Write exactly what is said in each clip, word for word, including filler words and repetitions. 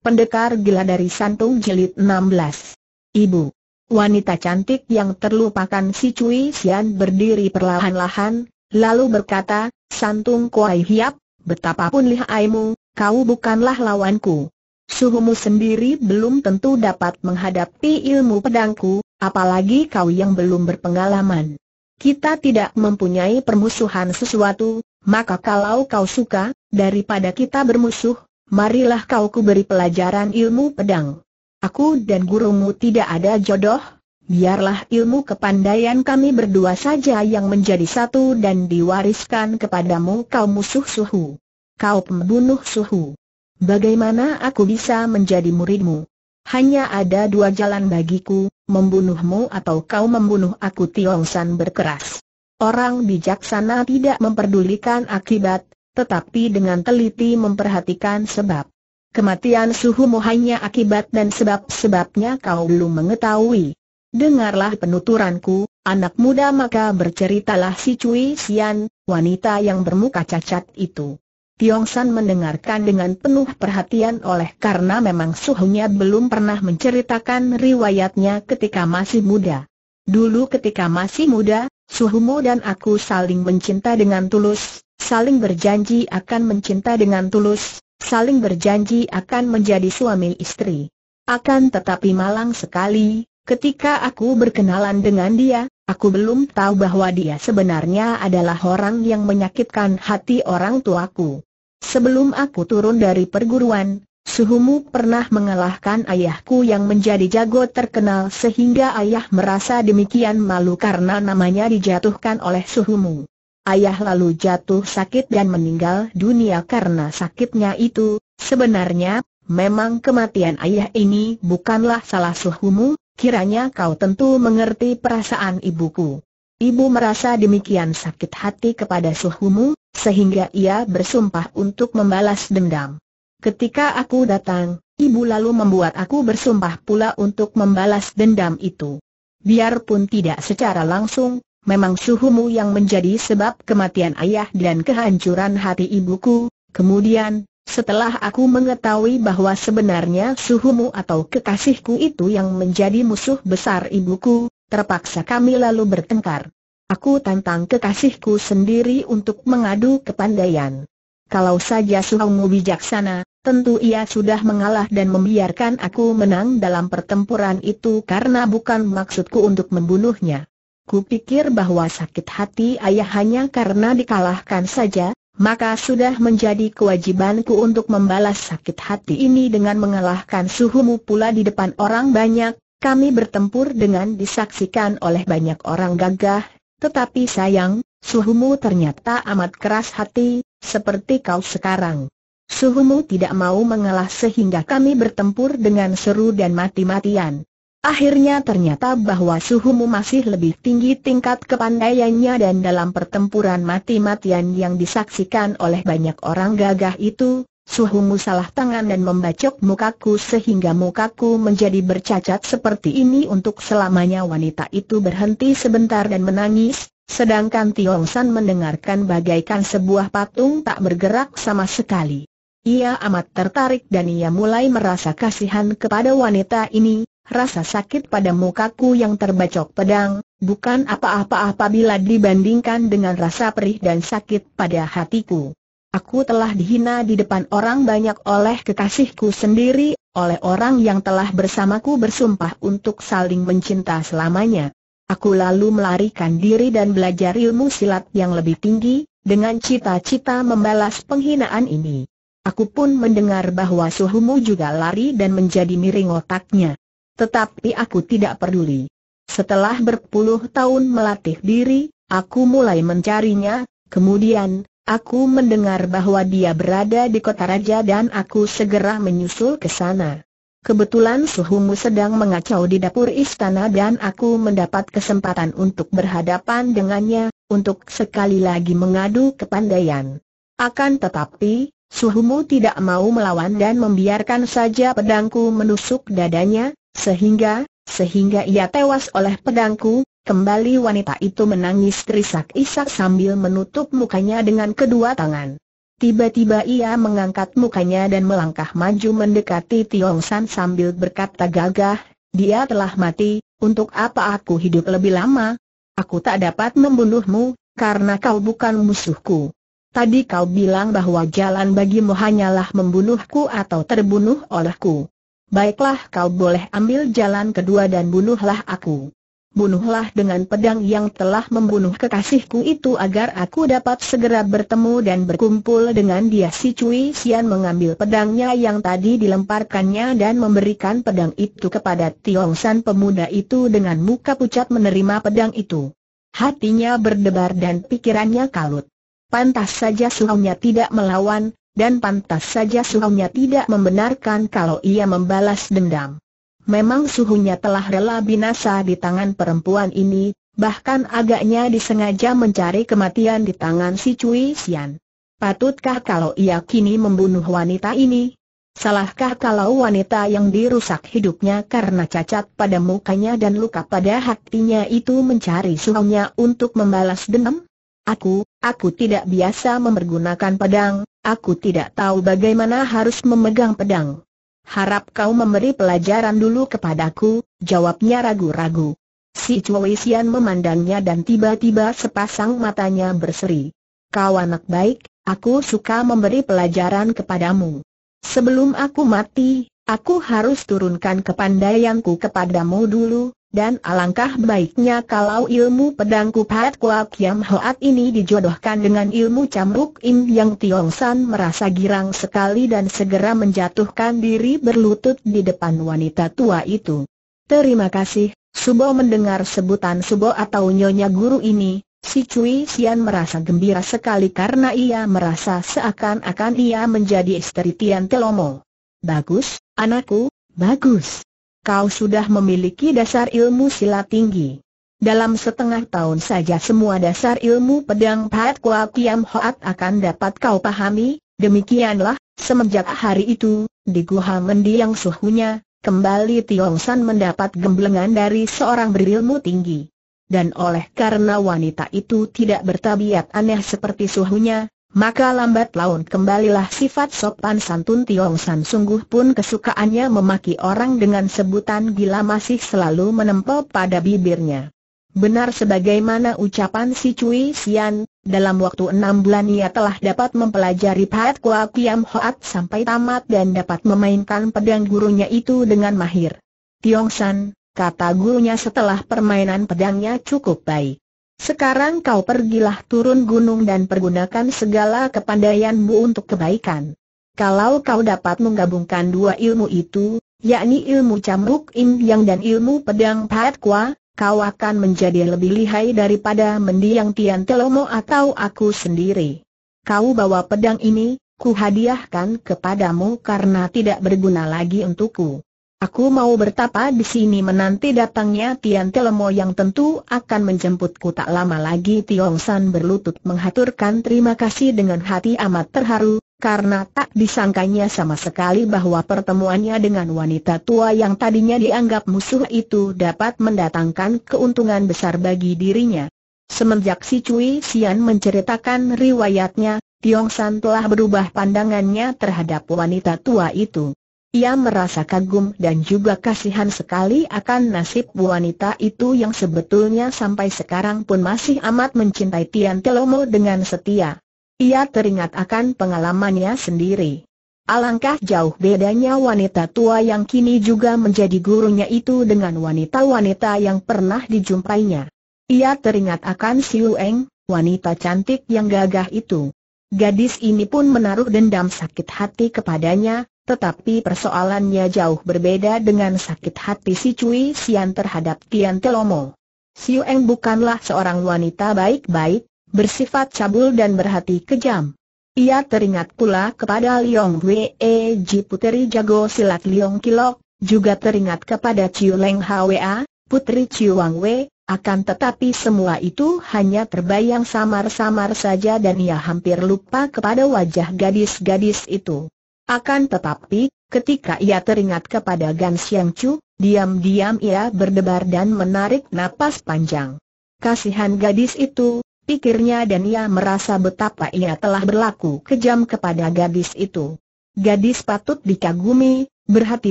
Pendekar gila dari Shantung jilid enam belas. Ibu. Wanita cantik yang terlupakan Si Cui Xian berdiri perlahan-lahan, lalu berkata, "Santung Kuai Hiap, betapapun lihaimu, kau bukanlah lawanku. Suhumu sendiri belum tentu dapat menghadapi ilmu pedangku, apalagi kau yang belum berpengalaman. Kita tidak mempunyai permusuhan sesuatu, maka kalau kau suka, daripada kita bermusuh, marilah kau kuberi pelajaran ilmu pedang. Aku dan gurumu tidak ada jodoh, biarlah ilmu kepandaian kami berdua saja yang menjadi satu dan diwariskan kepadamu." "Kau musuh suhu. Kau pembunuh suhu. Bagaimana aku bisa menjadi muridmu? Hanya ada dua jalan bagiku, membunuhmu atau kau membunuh aku." Tiong San berkeras. Orang bijaksana tidak memperdulikan akibat, tetapi dengan teliti memperhatikan sebab. "Kematian suhumu hanya akibat dan sebab-sebabnya kau belum mengetahui. Dengarlah penuturanku, anak muda." Maka berceritalah Si Cui Xian, wanita yang bermuka cacat itu. Tiong San mendengarkan dengan penuh perhatian oleh karena memang suhunya belum pernah menceritakan riwayatnya ketika masih muda. "Dulu ketika masih muda, suhumu dan aku saling mencinta dengan tulus, saling berjanji akan mencinta dengan tulus, saling berjanji akan menjadi suami istri. Akan tetapi malang sekali, ketika aku berkenalan dengan dia, aku belum tahu bahwa dia sebenarnya adalah orang yang menyakitkan hati orang tuaku. Sebelum aku turun dari perguruan, suhumu pernah mengalahkan ayahku yang menjadi jago terkenal sehingga ayah merasa demikian malu karena namanya dijatuhkan oleh suhumu. Ayah lalu jatuh sakit dan meninggal dunia karena sakitnya itu. Sebenarnya, memang kematian ayah ini bukanlah salah suhumu, kiranya kau tentu mengerti perasaan ibuku. Ibu merasa demikian sakit hati kepada suhumu, sehingga ia bersumpah untuk membalas dendam. Ketika aku datang, ibu lalu membuat aku bersumpah pula untuk membalas dendam itu. Biarpun tidak secara langsung, memang suhumu yang menjadi sebab kematian ayah dan kehancuran hati ibuku. Kemudian, setelah aku mengetahui bahwa sebenarnya suhumu atau kekasihku itu yang menjadi musuh besar ibuku, terpaksa kami lalu bertengkar. Aku tantang kekasihku sendiri untuk mengadu kepandaian. Kalau saja suhumu bijaksana, tentu ia sudah mengalah dan membiarkan aku menang dalam pertempuran itu karena bukan maksudku untuk membunuhnya. Kupikir bahwa sakit hati ayah hanya karena dikalahkan saja, maka sudah menjadi kewajibanku untuk membalas sakit hati ini dengan mengalahkan suhumu pula di depan orang banyak. Kami bertempur dengan disaksikan oleh banyak orang gagah, tetapi sayang, suhumu ternyata amat keras hati, seperti kau sekarang. Suhumu tidak mau mengalah sehingga kami bertempur dengan seru dan mati-matian. Akhirnya ternyata bahwa suhumu masih lebih tinggi tingkat kepandaiannya dan dalam pertempuran mati-matian yang disaksikan oleh banyak orang gagah itu, suhumu salah tangan dan membacok mukaku sehingga mukaku menjadi bercacat seperti ini." Untuk selamanya wanita itu berhenti sebentar dan menangis, sedangkan Tiong San mendengarkan bagaikan sebuah patung tak bergerak sama sekali. Ia amat tertarik dan ia mulai merasa kasihan kepada wanita ini. Rasa sakit pada mukaku yang terbacok pedang, bukan apa-apa apabila dibandingkan dengan rasa perih dan sakit pada hatiku. Aku telah dihina di depan orang banyak oleh kekasihku sendiri, oleh orang yang telah bersamaku bersumpah untuk saling mencinta selamanya. Aku lalu melarikan diri dan belajar ilmu silat yang lebih tinggi, dengan cita-cita membalas penghinaan ini. Aku pun mendengar bahwa suhumu juga lari dan menjadi miring otaknya. Tetapi aku tidak peduli. Setelah berpuluh tahun melatih diri, aku mulai mencarinya. Kemudian, aku mendengar bahwa dia berada di kota raja dan aku segera menyusul ke sana. Kebetulan suhumu sedang mengacau di dapur istana dan aku mendapat kesempatan untuk berhadapan dengannya, untuk sekali lagi mengadu kepandaian. Akan tetapi, suhumu tidak mau melawan dan membiarkan saja pedangku menusuk dadanya. Sehingga, sehingga ia tewas oleh pedangku. Kembali wanita itu menangis terisak-isak sambil menutup mukanya dengan kedua tangan. Tiba-tiba ia mengangkat mukanya dan melangkah maju mendekati Tiong San sambil berkata gagah, "Dia telah mati, untuk apa aku hidup lebih lama? Aku tak dapat membunuhmu, karena kau bukan musuhku. Tadi kau bilang bahwa jalan bagimu hanyalah membunuhku atau terbunuh olehku. Baiklah, kau boleh ambil jalan kedua dan bunuhlah aku. Bunuhlah dengan pedang yang telah membunuh kekasihku itu agar aku dapat segera bertemu dan berkumpul dengan dia." Si Cui Xian mengambil pedangnya yang tadi dilemparkannya dan memberikan pedang itu kepada Tiong San. Pemuda itu dengan muka pucat menerima pedang itu. Hatinya berdebar dan pikirannya kalut. Pantas saja suhunya tidak melawan, dan pantas saja suhunya tidak membenarkan kalau ia membalas dendam. Memang suhunya telah rela binasa di tangan perempuan ini, bahkan agaknya disengaja mencari kematian di tangan si Cui Xian. Patutkah kalau ia kini membunuh wanita ini? Salahkah kalau wanita yang dirusak hidupnya karena cacat pada mukanya dan luka pada hatinya itu mencari suhunya untuk membalas dendam? Aku, aku tidak biasa mempergunakan pedang, aku tidak tahu bagaimana harus memegang pedang. Harap kau memberi pelajaran dulu kepadaku, jawabnya ragu-ragu. Si Cui Xian memandangnya dan tiba-tiba sepasang matanya berseri. Kau anak baik, aku suka memberi pelajaran kepadamu. Sebelum aku mati, aku harus turunkan kepandaianku kepadamu dulu, dan alangkah baiknya kalau ilmu pedangku pat kua kiam hoat ini dijodohkan dengan ilmu cambuk im yang Tiong San merasa girang sekali dan segera menjatuhkan diri berlutut di depan wanita tua itu. Terima kasih, Subo. Mendengar sebutan Subo atau Nyonya Guru ini, si Cui Xian merasa gembira sekali karena ia merasa seakan-akan ia menjadi istri Tian Telomo. Bagus, anakku, bagus. Kau sudah memiliki dasar ilmu silat tinggi. Dalam setengah tahun saja semua dasar ilmu pedang pat kua kiam hoat akan dapat kau pahami. Demikianlah, semenjak hari itu, di Gua Mendiang Suhunya, kembali Tiong San mendapat gemblengan dari seorang berilmu tinggi. Dan oleh karena wanita itu tidak bertabiat aneh seperti suhunya, maka lambat laun kembalilah sifat sopan santun Tiong San. Sungguh pun kesukaannya memaki orang dengan sebutan gila masih selalu menempel pada bibirnya. Benar sebagaimana ucapan si Cui Xian, dalam waktu enam bulan ia telah dapat mempelajari pat kua kiam hoat sampai tamat dan dapat memainkan pedang gurunya itu dengan mahir. Tiong San, kata gurunya setelah permainan pedangnya cukup baik. Sekarang kau pergilah turun gunung dan pergunakan segala kepandaianmu untuk kebaikan. Kalau kau dapat menggabungkan dua ilmu itu, yakni ilmu cambuk im yang dan ilmu pedang pat kua, kau akan menjadi lebih lihai daripada mendiang Tian Telomo atau aku sendiri. Kau bawa pedang ini, ku hadiahkan kepadamu karena tidak berguna lagi untukku. Aku mau bertapa di sini menanti datangnya Tian Telomo yang tentu akan menjemputku tak lama lagi. Tiong San berlutut menghaturkan terima kasih dengan hati amat terharu, karena tak disangkanya sama sekali bahwa pertemuannya dengan wanita tua yang tadinya dianggap musuh itu dapat mendatangkan keuntungan besar bagi dirinya. Semenjak si Cui Xian menceritakan riwayatnya, Tiong San telah berubah pandangannya terhadap wanita tua itu. Ia merasa kagum dan juga kasihan sekali akan nasib wanita itu yang sebetulnya sampai sekarang pun masih amat mencintai Tian Telomo dengan setia. Ia teringat akan pengalamannya sendiri. Alangkah jauh bedanya wanita tua yang kini juga menjadi gurunya itu dengan wanita-wanita yang pernah dijumpainya. Ia teringat akan Siu Eng, wanita cantik yang gagah itu. Gadis ini pun menaruh dendam sakit hati kepadanya. Tetapi persoalannya jauh berbeda dengan sakit hati si Cui Xian terhadap Tian Telomo. Siu Eng bukanlah seorang wanita baik-baik, bersifat cabul dan berhati kejam. Ia teringat pula kepada Liong Wei E Ji, puteri jago silat Liong Kilok, juga teringat kepada Ciu Leng Hwa, puteri Ciu Wang Wei. Akan tetapi semua itu hanya terbayang samar-samar saja dan ia hampir lupa kepada wajah gadis-gadis itu. Akan tetapi, ketika ia teringat kepada Gan Xiang Chu, diam-diam ia berdebar dan menarik napas panjang. Kasihan gadis itu, pikirnya, dan ia merasa betapa ia telah berlaku kejam kepada gadis itu. Gadis patut dikagumi, berhati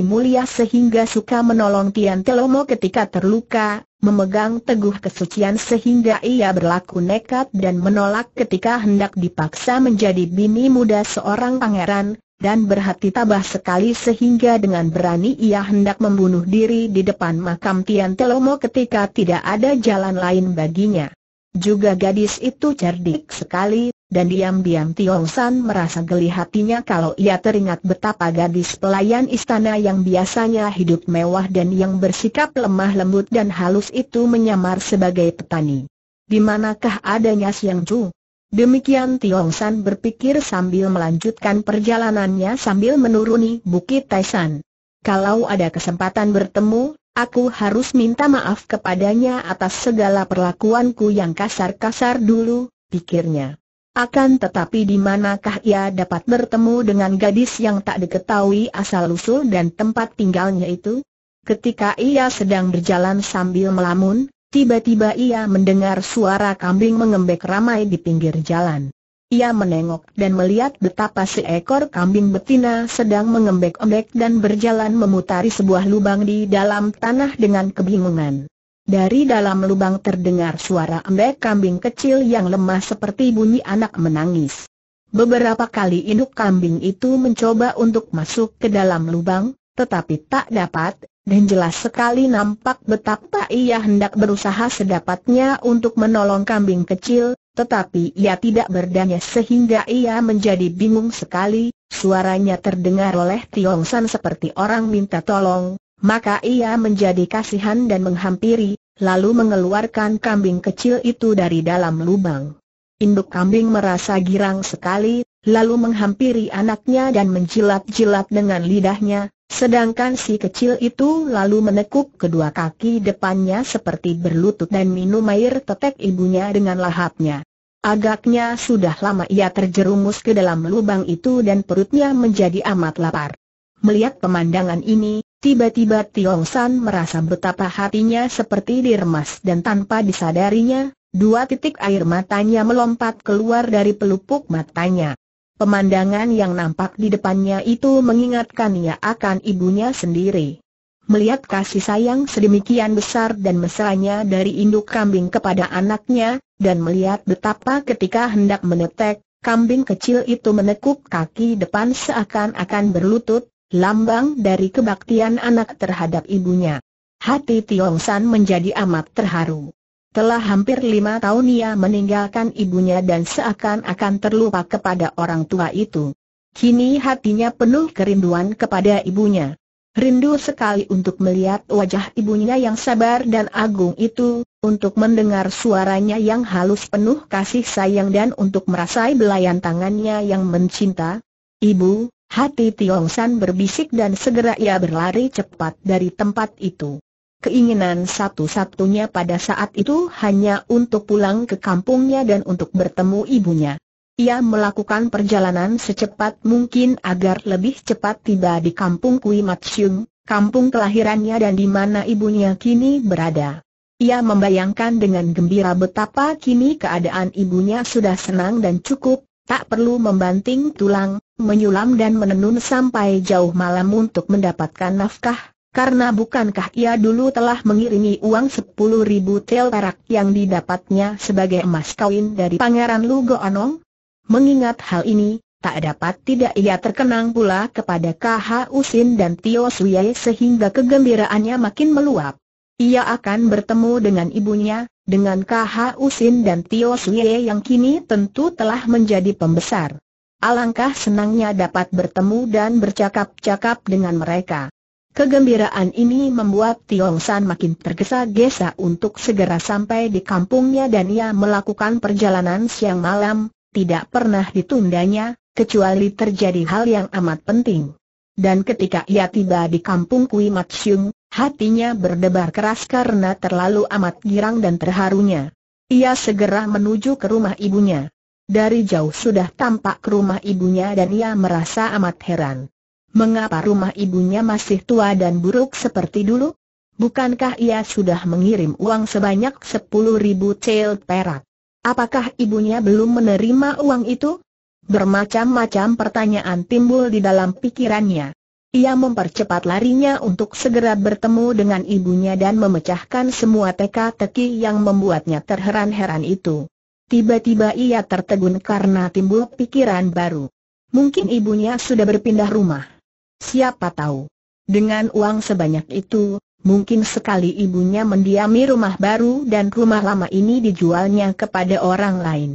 mulia sehingga suka menolong Tian Telomo ketika terluka, memegang teguh kesucian sehingga ia berlaku nekat dan menolak ketika hendak dipaksa menjadi bini muda seorang pangeran, dan berhati tabah sekali sehingga dengan berani ia hendak membunuh diri di depan makam Tian Telomo ketika tidak ada jalan lain baginya. Juga gadis itu cerdik sekali, dan diam-diam Tiong San merasa geli hatinya kalau ia teringat betapa gadis pelayan istana yang biasanya hidup mewah dan yang bersikap lemah lembut dan halus itu menyamar sebagai petani. Di manakah adanya Xiang Chu? Demikian Tiong San berpikir sambil melanjutkan perjalanannya sambil menuruni Bukit Taisan. Kalau ada kesempatan bertemu, aku harus minta maaf kepadanya atas segala perlakuanku yang kasar-kasar dulu, pikirnya. Akan tetapi di manakah ia dapat bertemu dengan gadis yang tak diketahui asal-usul dan tempat tinggalnya itu? Ketika ia sedang berjalan sambil melamun, tiba-tiba ia mendengar suara kambing mengembek ramai di pinggir jalan. Ia menengok dan melihat betapa seekor kambing betina sedang mengembek-embek dan berjalan memutari sebuah lubang di dalam tanah dengan kebingungan. Dari dalam lubang terdengar suara embek kambing kecil yang lemah seperti bunyi anak menangis. Beberapa kali induk kambing itu mencoba untuk masuk ke dalam lubang, tetapi tak dapat. Dan jelas sekali nampak betapa ia hendak berusaha sedapatnya untuk menolong kambing kecil, tetapi ia tidak berdaya sehingga ia menjadi bingung sekali. Suaranya terdengar oleh Tiong San seperti orang minta tolong, maka ia menjadi kasihan dan menghampiri, lalu mengeluarkan kambing kecil itu dari dalam lubang. Induk kambing merasa girang sekali, lalu menghampiri anaknya dan menjilat-jilat dengan lidahnya. Sedangkan si kecil itu lalu menekuk kedua kaki depannya seperti berlutut dan minum air tetek ibunya dengan lahapnya. Agaknya sudah lama ia terjerumus ke dalam lubang itu dan perutnya menjadi amat lapar. Melihat pemandangan ini, tiba-tiba Tiong San merasa betapa hatinya seperti diremas dan tanpa disadarinya, dua titik air matanya melompat keluar dari pelupuk matanya. Pemandangan yang nampak di depannya itu mengingatkannya akan ibunya sendiri. Melihat kasih sayang sedemikian besar dan mesranya dari induk kambing kepada anaknya, dan melihat betapa ketika hendak menetek, kambing kecil itu menekuk kaki depan seakan-akan berlutut, lambang dari kebaktian anak terhadap ibunya. Hati Tiong San menjadi amat terharu. Telah hampir lima tahun ia meninggalkan ibunya dan seakan-akan terlupa kepada orang tua itu. Kini hatinya penuh kerinduan kepada ibunya. Rindu sekali untuk melihat wajah ibunya yang sabar dan agung itu, untuk mendengar suaranya yang halus penuh kasih sayang dan untuk merasai belayan tangannya yang mencinta. Ibu, hati Tiong San berbisik dan segera ia berlari cepat dari tempat itu. Keinginan satu-satunya pada saat itu hanya untuk pulang ke kampungnya dan untuk bertemu ibunya. Ia melakukan perjalanan secepat mungkin agar lebih cepat tiba di kampung Kui Matsyung, kampung kelahirannya dan di mana ibunya kini berada. Ia membayangkan dengan gembira betapa kini keadaan ibunya sudah senang dan cukup, tak perlu membanting tulang, menyulam dan menenun sampai jauh malam untuk mendapatkan nafkah. Karena bukankah ia dulu telah mengirimi uang sepuluh ribu tel perak yang didapatnya sebagai emas kawin dari Pangeran Lu Guan Ong? Mengingat hal ini, tak dapat tidak ia terkenang pula kepada K H U Sin dan Tio Suye sehingga kegembiraannya makin meluap. Ia akan bertemu dengan ibunya, dengan K H U Sin dan Tio Suye yang kini tentu telah menjadi pembesar. Alangkah senangnya dapat bertemu dan bercakap-cakap dengan mereka. Kegembiraan ini membuat Tiong San makin tergesa-gesa untuk segera sampai di kampungnya dan ia melakukan perjalanan siang malam, tidak pernah ditundanya, kecuali terjadi hal yang amat penting. Dan ketika ia tiba di kampung Kui Matsyung, hatinya berdebar keras karena terlalu amat girang dan terharunya. Ia segera menuju ke rumah ibunya. Dari jauh sudah tampak rumah ibunya dan ia merasa amat heran. Mengapa rumah ibunya masih tua dan buruk seperti dulu? Bukankah ia sudah mengirim uang sebanyak sepuluh ribu tel perak? Apakah ibunya belum menerima uang itu? Bermacam-macam pertanyaan timbul di dalam pikirannya. Ia mempercepat larinya untuk segera bertemu dengan ibunya dan memecahkan semua teka-teki yang membuatnya terheran-heran itu. Tiba-tiba ia tertegun karena timbul pikiran baru. Mungkin ibunya sudah berpindah rumah. Siapa tahu. Dengan uang sebanyak itu, mungkin sekali ibunya mendiami rumah baru dan rumah lama ini dijualnya kepada orang lain.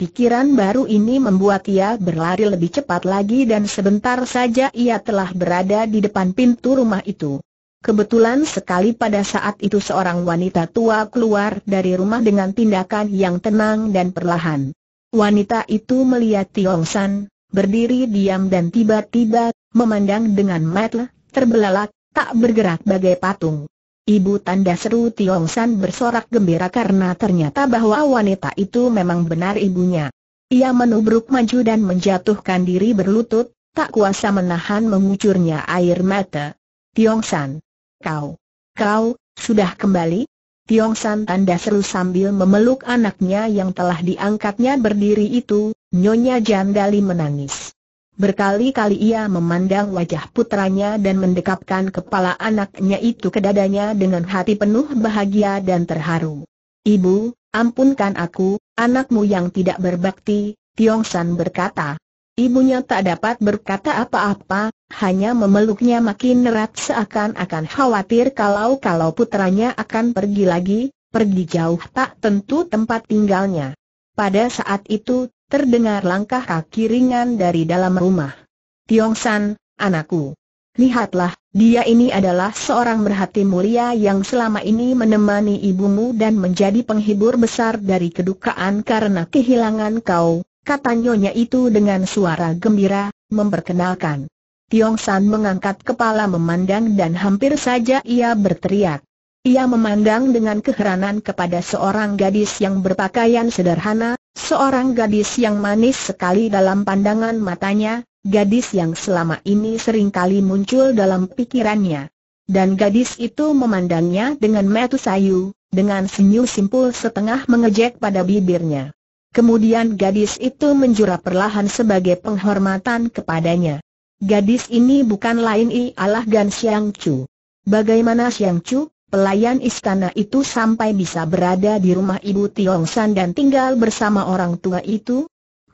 Pikiran baru ini membuat ia berlari lebih cepat lagi dan sebentar saja ia telah berada di depan pintu rumah itu. Kebetulan sekali pada saat itu seorang wanita tua keluar dari rumah dengan tindakan yang tenang dan perlahan. Wanita itu melihat Tiong San, berdiri diam dan tiba-tiba, memandang dengan mata terbelalak, tak bergerak bagai patung. Ibu tanda seru Tiong San bersorak gembira karena ternyata bahwa wanita itu memang benar ibunya. Ia menubruk maju dan menjatuhkan diri berlutut, tak kuasa menahan mengucurnya air mata. Tiong San, kau, kau, sudah kembali? Tiong San tanda seru sambil memeluk anaknya yang telah diangkatnya berdiri itu, Nyonya Jandali menangis. Berkali-kali ia memandang wajah putranya dan mendekapkan kepala anaknya itu ke dadanya dengan hati penuh bahagia dan terharu. "Ibu, ampunkan aku, anakmu yang tidak berbakti," Tiong San berkata. Ibunya tak dapat berkata apa-apa, hanya memeluknya makin erat seakan-akan khawatir kalau-kalau putranya akan pergi lagi, pergi jauh tak tentu tempat tinggalnya. Pada saat itu, terdengar langkah kaki ringan dari dalam rumah. "Tiong San, anakku. Lihatlah, dia ini adalah seorang berhati mulia yang selama ini menemani ibumu dan menjadi penghibur besar dari kedukaan karena kehilangan kau," kata nyonya itu dengan suara gembira, memperkenalkan. Tiong San mengangkat kepala memandang dan hampir saja ia berteriak. Ia memandang dengan keheranan kepada seorang gadis yang berpakaian sederhana, seorang gadis yang manis sekali dalam pandangan matanya, gadis yang selama ini seringkali muncul dalam pikirannya. Dan gadis itu memandangnya dengan mata sayu, dengan senyum simpul setengah mengejek pada bibirnya. Kemudian gadis itu menjura perlahan sebagai penghormatan kepadanya. Gadis ini bukan lain ialah Gan Xiang Chu. Bagaimana Xiang Chu, pelayan istana itu sampai bisa berada di rumah ibu Tiong San dan tinggal bersama orang tua itu?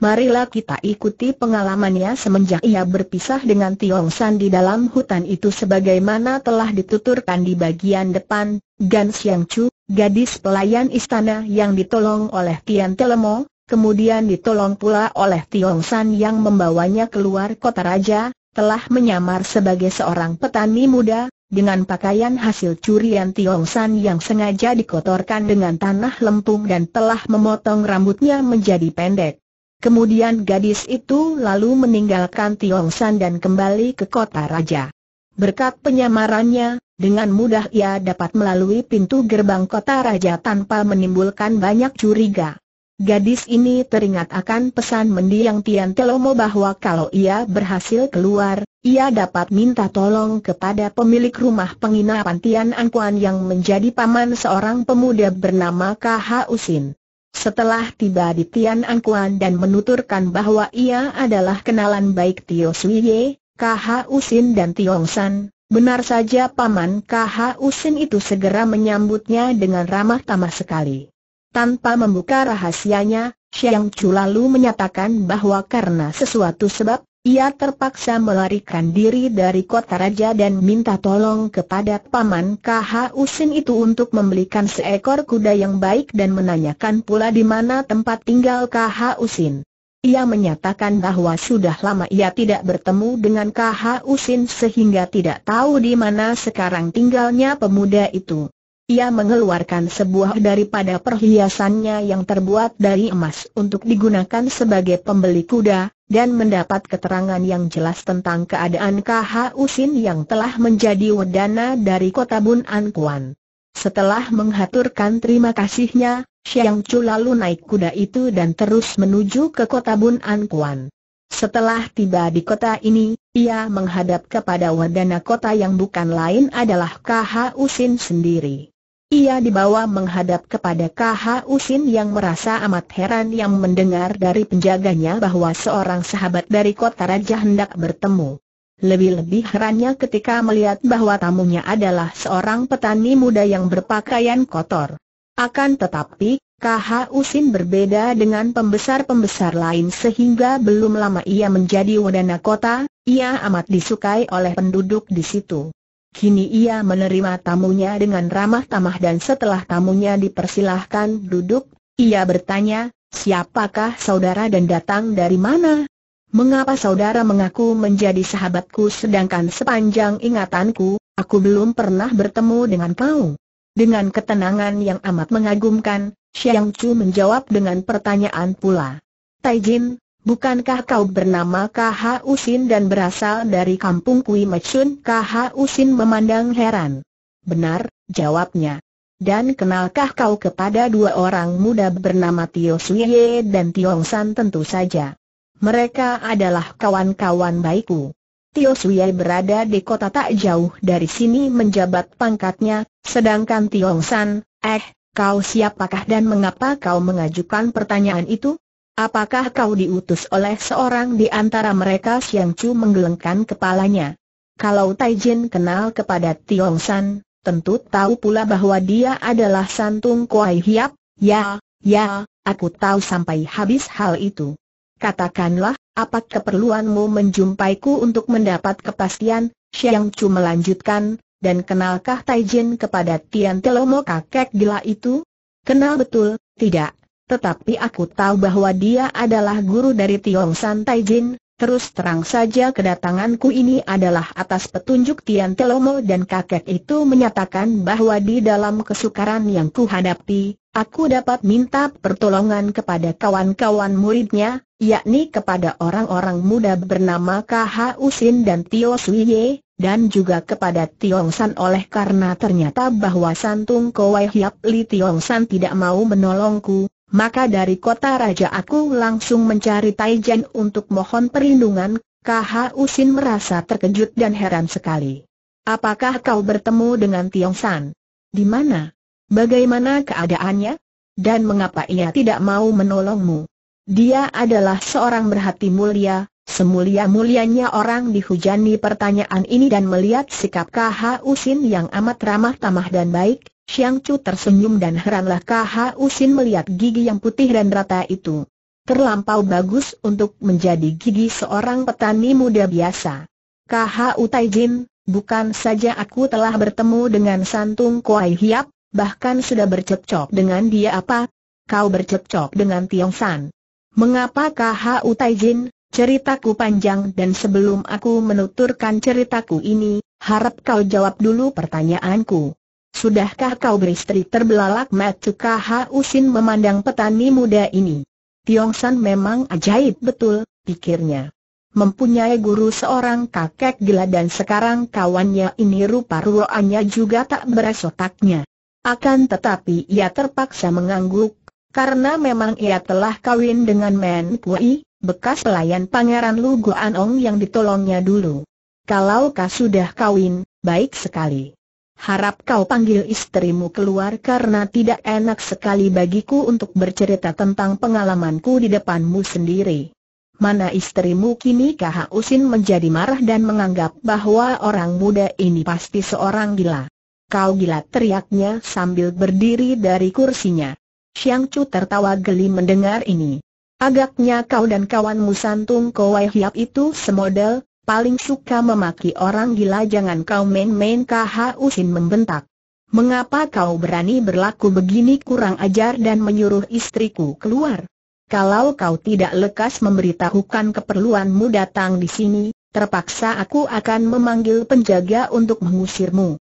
Marilah kita ikuti pengalamannya semenjak ia berpisah dengan Tiong San di dalam hutan itu sebagaimana telah dituturkan di bagian depan. Gan Xiang Chu, gadis pelayan istana yang ditolong oleh Tian Telomo, kemudian ditolong pula oleh Tiong San yang membawanya keluar kota raja, telah menyamar sebagai seorang petani muda, dengan pakaian hasil curian Tiong San yang sengaja dikotorkan dengan tanah lempung dan telah memotong rambutnya menjadi pendek. Kemudian gadis itu lalu meninggalkan Tiong San dan kembali ke kota raja. Berkat penyamarannya, dengan mudah ia dapat melalui pintu gerbang kota raja tanpa menimbulkan banyak curiga. Gadis ini teringat akan pesan mendiang Tian Telomo bahwa kalau ia berhasil keluar, ia dapat minta tolong kepada pemilik rumah penginapan Tian Anquan yang menjadi paman seorang pemuda bernama K H U Sin. Setelah tiba di Tian Anquan dan menuturkan bahwa ia adalah kenalan baik Tio Suye, K H U Sin dan Tiong San, benar saja paman K H U Sin itu segera menyambutnya dengan ramah tamah sekali. Tanpa membuka rahasianya, Xiang Chu lalu menyatakan bahwa karena sesuatu sebab, ia terpaksa melarikan diri dari kota raja dan minta tolong kepada paman K H U Sin itu untuk membelikan seekor kuda yang baik dan menanyakan pula di mana tempat tinggal K H U Sin. Ia menyatakan bahwa sudah lama ia tidak bertemu dengan K H U Sin sehingga tidak tahu di mana sekarang tinggalnya pemuda itu. Ia mengeluarkan sebuah daripada perhiasannya yang terbuat dari emas untuk digunakan sebagai pembeli kuda, dan mendapat keterangan yang jelas tentang keadaan K H U Sin yang telah menjadi wedana dari kota Bunankuan. Setelah menghaturkan terima kasihnya, Xiang Chu lalu naik kuda itu dan terus menuju ke kota Bunankuan. Setelah tiba di kota ini, ia menghadap kepada wadana kota yang bukan lain adalah K H U Sin sendiri. Ia dibawa menghadap kepada K H U. Sin yang merasa amat heran yang mendengar dari penjaganya bahwa seorang sahabat dari kota raja hendak bertemu. Lebih-lebih herannya ketika melihat bahwa tamunya adalah seorang petani muda yang berpakaian kotor. Akan tetapi, K H U. Sin berbeda dengan pembesar-pembesar lain sehingga belum lama ia menjadi wadana kota, ia amat disukai oleh penduduk di situ. Kini ia menerima tamunya dengan ramah tamah dan setelah tamunya dipersilahkan duduk, ia bertanya, "Siapakah saudara dan datang dari mana? Mengapa saudara mengaku menjadi sahabatku sedangkan sepanjang ingatanku, aku belum pernah bertemu dengan kau?" Dengan ketenangan yang amat mengagumkan, Xiang Chu menjawab dengan pertanyaan pula, "Taijin, bukankah kau bernama K H U. Sin dan berasal dari kampung Kui Mechun?" K H U. Sin memandang heran. "Benar," jawabnya. "Dan kenalkah kau kepada dua orang muda bernama Tio Suye dan Tiong San?" "Tentu saja. Mereka adalah kawan-kawan baikku. Tio Suye berada di kota tak jauh dari sini menjabat pangkatnya, sedangkan Tiong San..." "Eh, kau siapakah dan mengapa kau mengajukan pertanyaan itu? Apakah kau diutus oleh seorang di antara mereka?" Xiang Chu menggelengkan kepalanya. "Kalau Taijin kenal kepada Tiong San, tentu tahu pula bahwa dia adalah Santung Kuai Hiap." "Ya, ya, aku tahu sampai habis hal itu. Katakanlah, apa keperluanmu menjumpaiku?" "Untuk mendapat kepastian," Xiang Chu melanjutkan, "dan kenalkah Taijin kepada Tian Telomo kakek gila itu?" "Kenal betul, tidak. Tetapi aku tahu bahwa dia adalah guru dari Tiong San." "Taijin, terus terang saja kedatanganku ini adalah atas petunjuk Tian Telomo dan kakek itu menyatakan bahwa di dalam kesukaran yang kuhadapi, aku dapat minta pertolongan kepada kawan-kawan muridnya, yakni kepada orang-orang muda bernama K H U. Sin dan Tio Suye, dan juga kepada Tiong San oleh karena ternyata bahwa Santung Kuai Hiap Li Tiong San tidak mau menolongku, maka dari kota raja aku langsung mencari Taijin untuk mohon perlindungan." K H U. Sin merasa terkejut dan heran sekali. "Apakah kau bertemu dengan Tiong San? Di mana? Bagaimana keadaannya? Dan mengapa ia tidak mau menolongmu?" "Dia adalah seorang berhati mulia. Semulia-mulianya orang." Dihujani pertanyaan ini dan melihat sikap K H U. Sin yang amat ramah tamah dan baik, Xiang Chu tersenyum dan heranlah K H U. Sin melihat gigi yang putih dan rata itu. Terlampau bagus untuk menjadi gigi seorang petani muda biasa. "K H U. Taijin, bukan saja aku telah bertemu dengan Santung Kuai Hiap, bahkan sudah bercekcok dengan dia." "Apa? Kau bercekcok dengan Tiong San? Mengapa?" "K H U. Taijin, ceritaku panjang dan sebelum aku menuturkan ceritaku ini, harap kau jawab dulu pertanyaanku. Sudahkah kau beristri?" Terbelalak mata K H U. Sin memandang petani muda ini. "Tiong San memang ajaib betul," pikirnya. "Mempunyai guru seorang kakek gila dan sekarang kawannya ini rupa-rupanya juga tak beres otaknya." Akan tetapi ia terpaksa mengangguk, karena memang ia telah kawin dengan Men Pui, bekas pelayan Pangeran Lu Guan Ong yang ditolongnya dulu. "Kalau kau sudah kawin, baik sekali. Harap kau panggil istrimu keluar karena tidak enak sekali bagiku untuk bercerita tentang pengalamanku di depanmu sendiri." "Mana istrimu?" Kini K H U. Sin menjadi marah dan menganggap bahwa orang muda ini pasti seorang gila. "Kau gila!" teriaknya sambil berdiri dari kursinya. Xiang Chu tertawa geli mendengar ini. "Agaknya kau dan kawanmu Santung Kuai Hiap itu semodel, paling suka memaki orang gila. Jangan kau main-main!" K H U. Sin membentak. "Mengapa kau berani berlaku begini kurang ajar dan menyuruh istriku keluar? Kalau kau tidak lekas memberitahukan keperluanmu datang di sini, terpaksa aku akan memanggil penjaga untuk mengusirmu."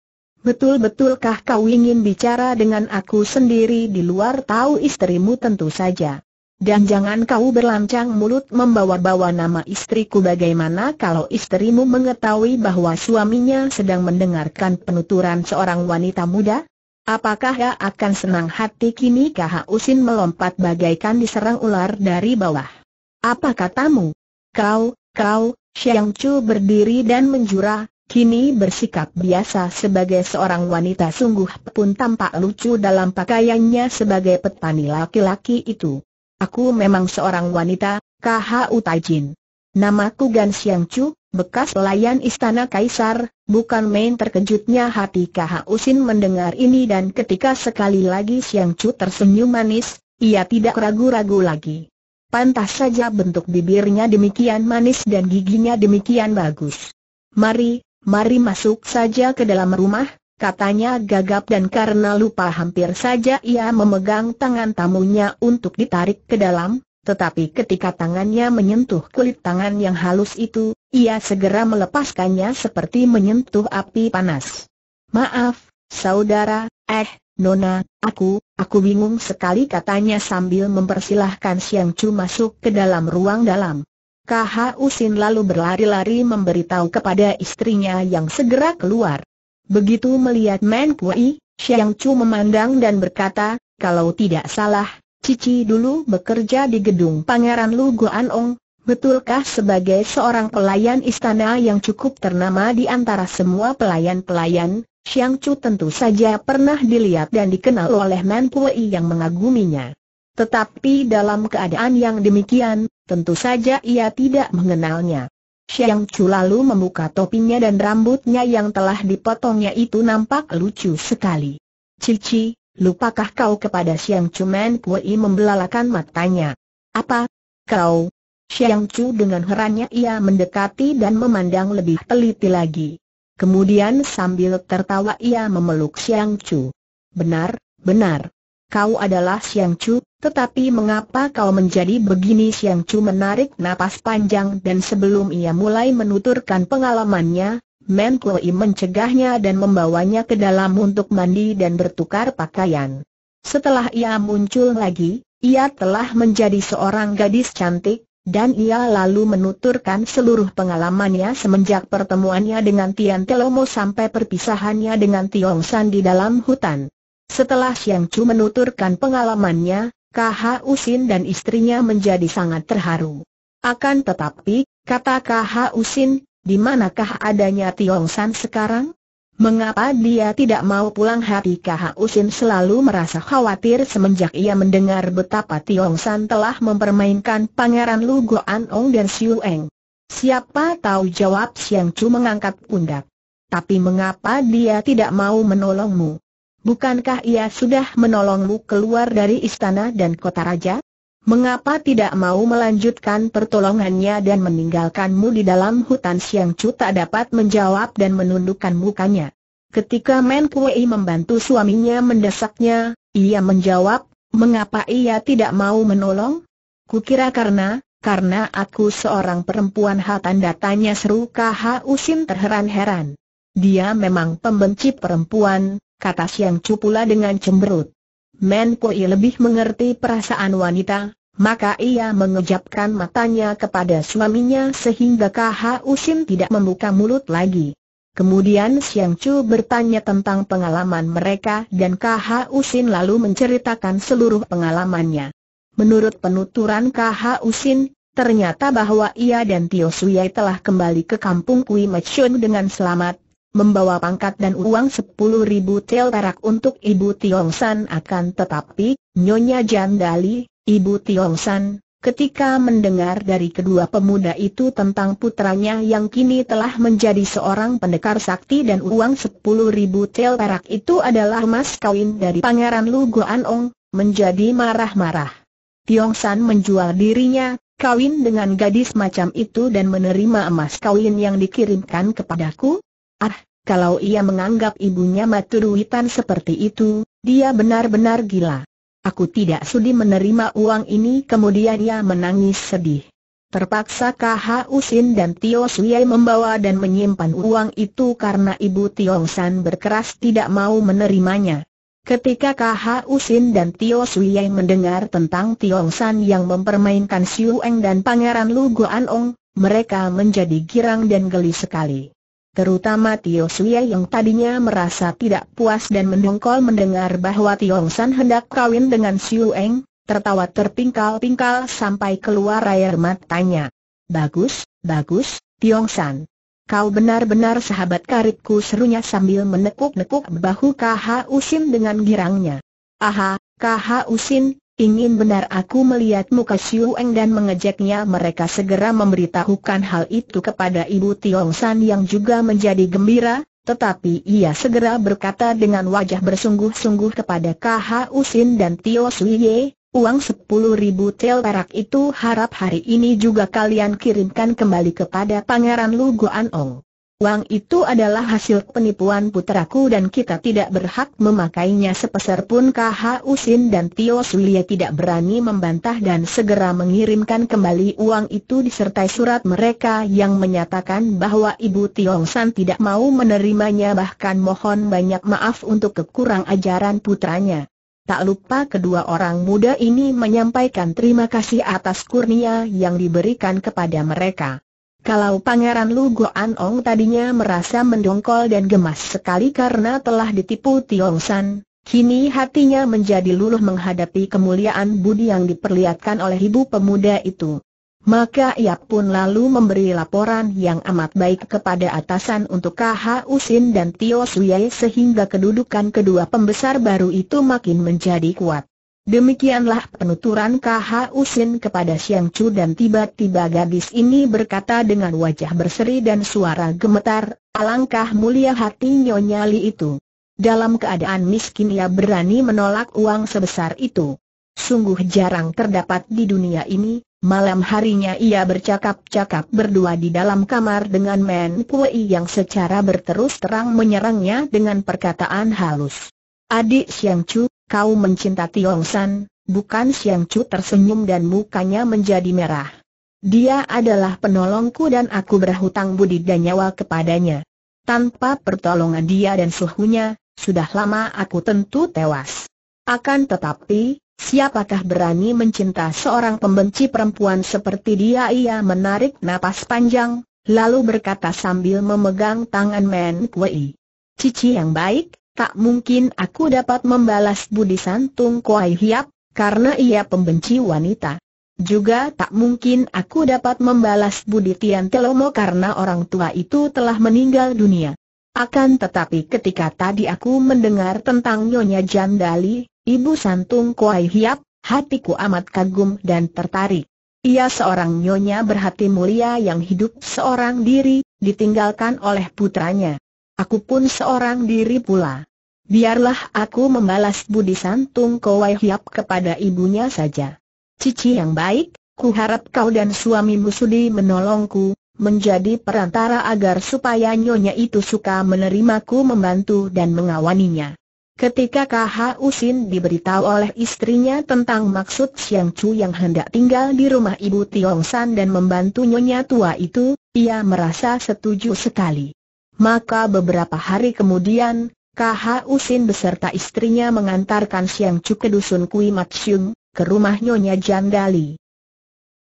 "Betul-betulkah kau ingin bicara dengan aku sendiri di luar?" "Tahu istrimu tentu saja. Dan jangan kau berlancang mulut membawa-bawa nama istriku. Bagaimana kalau istrimu mengetahui bahwa suaminya sedang mendengarkan penuturan seorang wanita muda? Apakah ia akan senang hati?" Kini K H U. Sin melompat bagaikan diserang ular dari bawah. "Apa katamu? Kau, kau..." Xiang Chu berdiri dan menjura, Kini bersikap biasa sebagai seorang wanita sungguh pun tampak lucu dalam pakaiannya sebagai petani laki-laki itu. Aku memang seorang wanita, K H U. Taijin. Namaku Gan Xiang Chu, bekas pelayan istana kaisar. Bukan main terkejutnya hati K H U. Sin mendengar ini, dan ketika sekali lagi Xiang Chu tersenyum manis, ia tidak ragu-ragu lagi. Pantas saja bentuk bibirnya demikian manis dan giginya demikian bagus. Mari. Mari masuk saja ke dalam rumah, katanya gagap, dan karena lupa hampir saja ia memegang tangan tamunya untuk ditarik ke dalam, tetapi ketika tangannya menyentuh kulit tangan yang halus itu, ia segera melepaskannya seperti menyentuh api panas. Maaf, saudara, eh, nona, aku, aku bingung sekali, katanya sambil mempersilahkan Xiang Chu masuk ke dalam ruang dalam. K H U. Sin lalu berlari-lari memberitahu kepada istrinya yang segera keluar. Begitu melihat Men Pui, Xiang Chu memandang dan berkata, kalau tidak salah, Cici dulu bekerja di gedung Pangeran Lu Guan Ong, betulkah sebagai seorang pelayan istana yang cukup ternama di antara semua pelayan-pelayan? Xiang Chu tentu saja pernah dilihat dan dikenal oleh Men Pui yang mengaguminya. Tetapi dalam keadaan yang demikian, tentu saja ia tidak mengenalnya. Xiang Chu lalu membuka topinya, dan rambutnya yang telah dipotongnya itu nampak lucu sekali. Cici, lupakah kau kepada Xiang Chu? Men Pui membelalakan matanya. Apa? Kau? Xiang Chu dengan herannya ia mendekati dan memandang lebih teliti lagi. Kemudian sambil tertawa ia memeluk Xiang Chu. Benar, benar. Kau adalah Xiang Chu, tetapi mengapa kau menjadi begini? Xiang Chu menarik napas panjang, dan sebelum ia mulai menuturkan pengalamannya, Men Pui mencegahnya dan membawanya ke dalam untuk mandi dan bertukar pakaian. Setelah ia muncul lagi, ia telah menjadi seorang gadis cantik, dan ia lalu menuturkan seluruh pengalamannya semenjak pertemuannya dengan Tian Telomo sampai perpisahannya dengan Tiong San di dalam hutan. Setelah Xiang Chu menuturkan pengalamannya, K H U. Sin dan istrinya menjadi sangat terharu. Akan tetapi, kata K H U. Sin, di manakah adanya Tiong San sekarang? Mengapa dia tidak mau pulang? Hati K H U. Sin selalu merasa khawatir semenjak ia mendengar betapa Tiong San telah mempermainkan Pangeran Lu Guan Ong dan Siu Eng. Siapa tahu, jawab Xiang Chu mengangkat pundak. Tapi mengapa dia tidak mau menolongmu? Bukankah ia sudah menolongmu keluar dari istana dan kota raja? Mengapa tidak mau melanjutkan pertolongannya dan meninggalkanmu di dalam hutan? Xiang Chu tak dapat menjawab dan menundukkan mukanya. Ketika Men Pui membantu suaminya mendesaknya, ia menjawab, mengapa ia tidak mau menolong? Kukira karena, karena aku seorang perempuan. Tanda tanya, seru K H U. Sin terheran-heran. Dia memang pembenci perempuan, kata Xiang Chu pula dengan cemberut. Men Pui lebih mengerti perasaan wanita, maka ia mengejapkan matanya kepada suaminya sehingga K H U. Sin tidak membuka mulut lagi. Kemudian Xiang Chu bertanya tentang pengalaman mereka, dan K H U. Sin lalu menceritakan seluruh pengalamannya. Menurut penuturan K H U. Sin, ternyata bahwa ia dan Tio Suye telah kembali ke kampung Kui Mechun dengan selamat, membawa pangkat dan uang sepuluh ribu tel perak untuk ibu Tiong San. Akan tetapi, Nyonya Jandali, ibu Tiong San, ketika mendengar dari kedua pemuda itu tentang putranya yang kini telah menjadi seorang pendekar sakti dan uang sepuluh ribu tel perak itu adalah emas kawin dari Pangeran Lu Guan Ong, menjadi marah-marah. Tiong San menjual dirinya, kawin dengan gadis macam itu, dan menerima emas kawin yang dikirimkan kepadaku. Ah, kalau ia menganggap ibunya maturuitan seperti itu, dia benar-benar gila. Aku tidak sudi menerima uang ini. Kemudian ia menangis sedih. Terpaksa K H U. Sin dan Tio Suye membawa dan menyimpan uang itu karena ibu Tiong San berkeras tidak mau menerimanya. Ketika K H U. Sin dan Tio Suye mendengar tentang Tiong San yang mempermainkan Siu Eng dan Pangeran Lu Guan Ong, mereka menjadi girang dan geli sekali. Terutama Tio Suye yang tadinya merasa tidak puas dan mendongkol mendengar bahwa Tiong San hendak kawin dengan Siu Eng, tertawa terpingkal-pingkal sampai keluar air matanya. Bagus, bagus, Tiong San. Kau benar-benar sahabat karibku, serunya sambil menekuk-nekuk bahu K H U. Sin dengan girangnya. Aha, K H U. Sin, ingin benar aku melihat muka Siu Eng dan mengejeknya. Mereka segera memberitahukan hal itu kepada Ibu Tiong San yang juga menjadi gembira, tetapi ia segera berkata dengan wajah bersungguh-sungguh kepada K H U. Sin dan Tio Suye, uang sepuluh ribu tel perak itu harap hari ini juga kalian kirimkan kembali kepada Pangeran Lu Guan Ong. Uang itu adalah hasil penipuan puteraku dan kita tidak berhak memakainya sepeser pun. K H U. Sin dan Tio Suye tidak berani membantah dan segera mengirimkan kembali uang itu disertai surat mereka yang menyatakan bahwa Ibu Tiong San tidak mau menerimanya, bahkan mohon banyak maaf untuk kekurang ajaran putranya. Tak lupa kedua orang muda ini menyampaikan terima kasih atas kurnia yang diberikan kepada mereka. Kalau Pangeran Lu Guan Ong tadinya merasa mendongkol dan gemas sekali karena telah ditipu Tiong San, kini hatinya menjadi luluh menghadapi kemuliaan budi yang diperlihatkan oleh ibu pemuda itu. Maka ia pun lalu memberi laporan yang amat baik kepada atasan untuk K H U. Sin dan Tio Suye sehingga kedudukan kedua pembesar baru itu makin menjadi kuat. Demikianlah penuturan K H U. Sin kepada Xiang Chu dan tiba-tiba gadis ini berkata dengan wajah berseri dan suara gemetar, alangkah mulia hati Nyonya Li itu. Dalam keadaan miskin ia berani menolak uang sebesar itu. Sungguh jarang terdapat di dunia ini. Malam harinya ia bercakap-cakap berdua di dalam kamar dengan Men Pui yang secara berterus terang menyerangnya dengan perkataan halus. Adik Xiang Chu, kau mencinta Tiong San, bukan? Xiang Chu tersenyum dan mukanya menjadi merah. Dia adalah penolongku dan aku berhutang budi dan nyawa kepadanya. Tanpa pertolongan dia dan suhunya, sudah lama aku tentu tewas. Akan tetapi, siapakah berani mencinta seorang pembenci perempuan seperti dia? Ia menarik napas panjang, lalu berkata sambil memegang tangan Men Kui. Cici yang baik, tak mungkin aku dapat membalas budi Santung Kuai Hiap, karena ia pembenci wanita. Juga tak mungkin aku dapat membalas budi Tian Telomo karena orang tua itu telah meninggal dunia. Akan tetapi ketika tadi aku mendengar tentang Nyonya Jandali, Ibu Santung Kuai Hiap, hatiku amat kagum dan tertarik. Ia seorang nyonya berhati mulia yang hidup seorang diri, ditinggalkan oleh putranya. Aku pun seorang diri pula. Biarlah aku membalas budi Santung Kuai Hiap kepada ibunya saja. Cici yang baik, kuharap kau dan suamimu sudi menolongku, menjadi perantara agar supaya nyonya itu suka menerimaku, membantu dan mengawaninya. Ketika K H U. Sin diberitahu oleh istrinya tentang maksud Xiang Chu yang hendak tinggal di rumah Ibu Tiong San dan membantu nyonya tua itu, ia merasa setuju sekali. Maka beberapa hari kemudian, K H U. Sin beserta istrinya mengantarkan Xiang Chu ke dusun Kui Matsyung, ke rumah Nyonya Jandali.